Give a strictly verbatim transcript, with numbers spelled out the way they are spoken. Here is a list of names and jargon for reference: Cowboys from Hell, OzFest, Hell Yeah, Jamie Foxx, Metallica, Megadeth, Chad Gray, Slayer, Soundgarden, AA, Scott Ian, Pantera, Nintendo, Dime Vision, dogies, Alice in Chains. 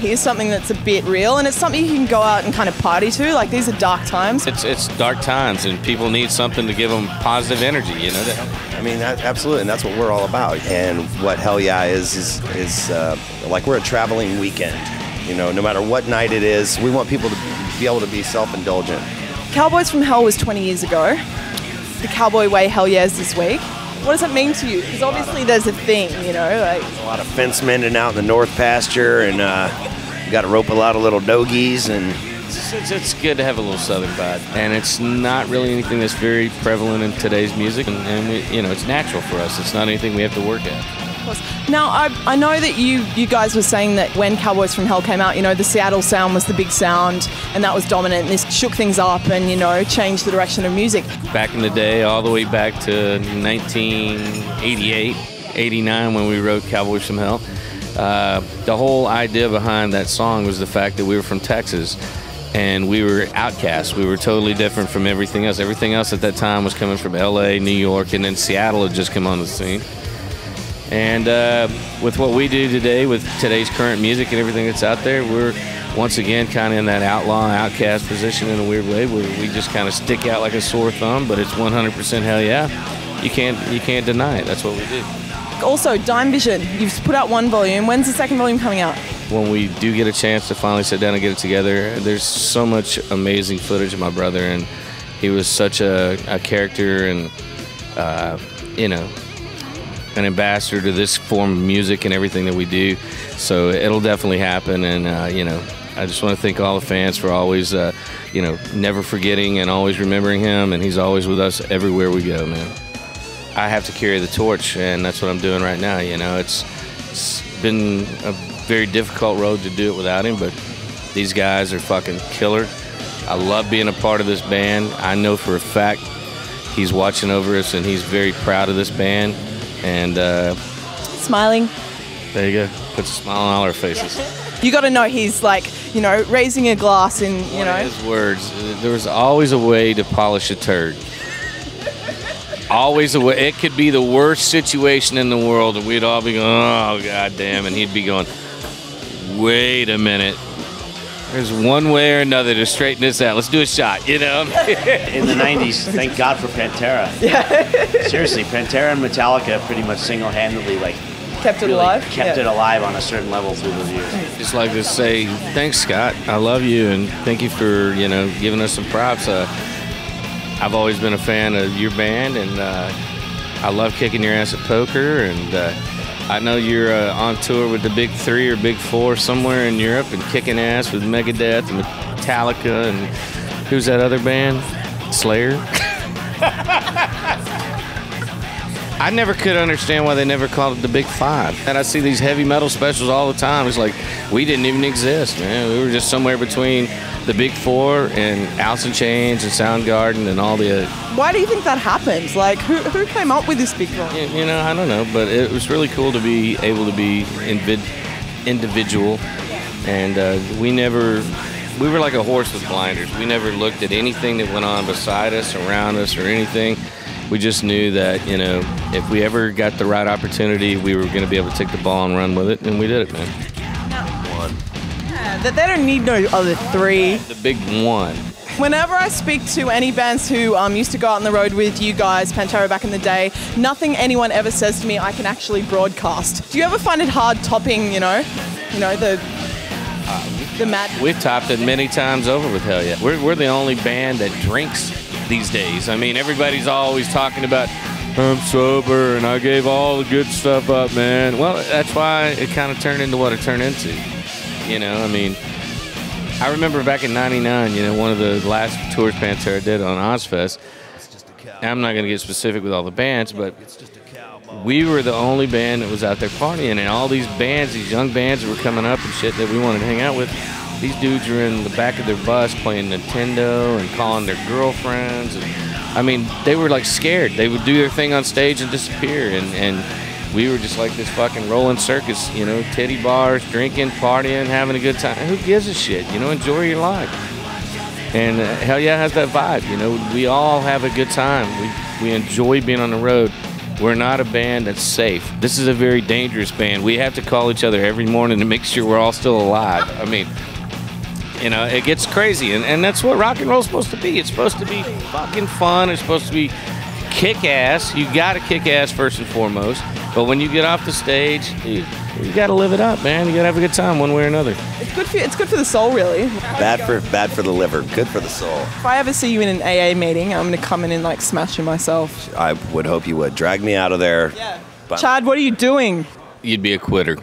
to hear something that's a bit real, and it's something you can go out and kind of party to. Like, these are dark times. It's, it's dark times, and people need something to give them positive energy, you know? That, I mean, that, absolutely, and that's what we're all about. And what Hell Yeah is, is, is uh, like, we're a traveling weekend. You know, no matter what night it is, we want people to be able to be self-indulgent. Cowboys from Hell was twenty years ago. The Cowboy Way Hell Yeah is this week. What does it mean to you? Because obviously there's a thing, you know. Like, a lot of fence mending out in the north pasture, and uh, got to rope a lot of little dogies. And it's, it's, it's good to have a little southern vibe. And it's not really anything that's very prevalent in today's music. And, and we, you know, it's natural for us. It's not anything we have to work at. Of course. Now, I, I know that you, you guys were saying that when Cowboys from Hell came out, you know, the Seattle sound was the big sound, and that was dominant, and this shook things up and, you know, changed the direction of music. Back in the day, all the way back to nineteen eighty-eight, eighty-nine, when we wrote Cowboys from Hell, uh, the whole idea behind that song was the fact that we were from Texas. And we were outcasts. We were totally different from everything else. Everything else at that time was coming from L A, New York, and then Seattle had just come on the scene. And uh, with what we do today, with today's current music and everything that's out there, we're once again kind of in that outlaw, outcast position in a weird way, where we just kind of stick out like a sore thumb, but it's one hundred percent Hell Yeah. You can't, you can't deny it. That's what we do. Also, Dime Vision, you've put out one volume. When's the second volume coming out? When we do get a chance to finally sit down and get it together, there's so much amazing footage of my brother, and he was such a, a character, and uh, you know, an ambassador to this form of music and everything that we do. So it'll definitely happen, and uh, you know, I just want to thank all the fans for always, uh, you know, never forgetting and always remembering him, and he's always with us everywhere we go, man. I have to carry the torch, and that's what I'm doing right now. You know, it's, it's been a very difficult road to do it without him, but these guys are fucking killer. I love being a part of this band. I know for a fact he's watching over us, and he's very proud of this band. And uh, smiling. There you go. Puts a smile on all our faces. You got to know he's like, you know, raising a glass in, you know. His words. There was always a way to polish a turd. Always a way. It could be the worst situation in the world, and we'd all be going, "Oh, goddamn!" and he'd be going, "Wait a minute. There's one way or another to straighten this out. Let's do a shot," you know? In the nineties, thank God for Pantera. Yeah. Seriously, Pantera and Metallica pretty much single-handedly, like, kept it really alive. Kept yeah. it alive on a certain level through those years. Just like to say, thanks, Scott. I love you, and thank you for, you know, giving us some props. Uh, I've always been a fan of your band, and uh, I love kicking your ass at poker, and uh, I know you're uh, on tour with the big three or big four somewhere in Europe, and kicking ass with Megadeth and Metallica and who's that other band? Slayer. I never could understand why they never called it the big five. And I see these heavy metal specials all the time. It's like, we didn't even exist, man. We were just somewhere between the big four and Alice in Chains and Soundgarden and all the other. Why do you think that happens? Like, who, who came up with this big one? You know, I don't know, but it was really cool to be able to be invid individual. And uh, we never, we were like a horse with blinders. We never looked at anything that went on beside us, around us, or anything. We just knew that, you know, if we ever got the right opportunity, we were going to be able to take the ball and run with it, and we did it, man. One. Yeah, they don't need no other three. The big one. Whenever I speak to any bands who um, used to go out on the road with you guys, Pantera back in the day, nothing anyone ever says to me I can actually broadcast. Do you ever find it hard topping, you know, you know, the... Uh, the mad we've topped it many times over with Hell Yeah. We're, we're the only band that drinks these days. I mean, everybody's always talking about, I'm sober and I gave all the good stuff up, man. Well, that's why it kind of turned into what it turned into. You know, I mean, I remember back in ninety-nine, you know, one of the last tours Pantera did on OzFest. I'm not going to get specific with all the bands, but we were the only band that was out there partying, and all these bands, these young bands that were coming up and shit that we wanted to hang out with, these dudes are in the back of their bus playing Nintendo and calling their girlfriends. And, I mean, they were like scared. They would do their thing on stage and disappear. And, and we were just like this fucking rolling circus, you know, titty bars, drinking, partying, having a good time. Who gives a shit? You know, enjoy your life. And uh, Hell Yeah has that vibe. You know, we all have a good time. We, we enjoy being on the road. We're not a band that's safe. This is a very dangerous band. We have to call each other every morning to make sure we're all still alive. I mean, you know, it gets crazy, and, and that's what rock and roll's supposed to be. It's supposed to be fucking fun. It's supposed to be kick-ass. You got to kick-ass first and foremost. But when you get off the stage, dude, you got to live it up, man. You got to have a good time one way or another. It's good for, it's good for the soul, really. Bad for bad for the liver, good for the soul. If I ever see you in an A A meeting, I'm going to come in and, like, smash you myself. I would hope you would. Drag me out of there. Yeah. Bye. Chad, what are you doing? You'd be a quitter.